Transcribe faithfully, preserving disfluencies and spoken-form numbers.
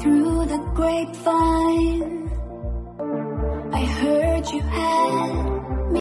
Through the grapevine, I heard you had